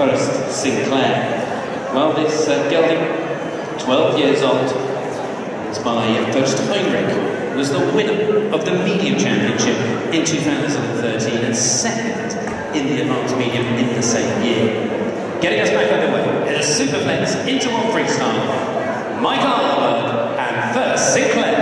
Fuerst Sinclair. Well, this gelding, 12 years old, is by Fuerst Sinclair, was the winner of the Medium Championship in 2013 and second in the Advanced Medium in the same year. Getting us back underway is a Superflex into one freestyle. Michael and Fuerst Sinclair.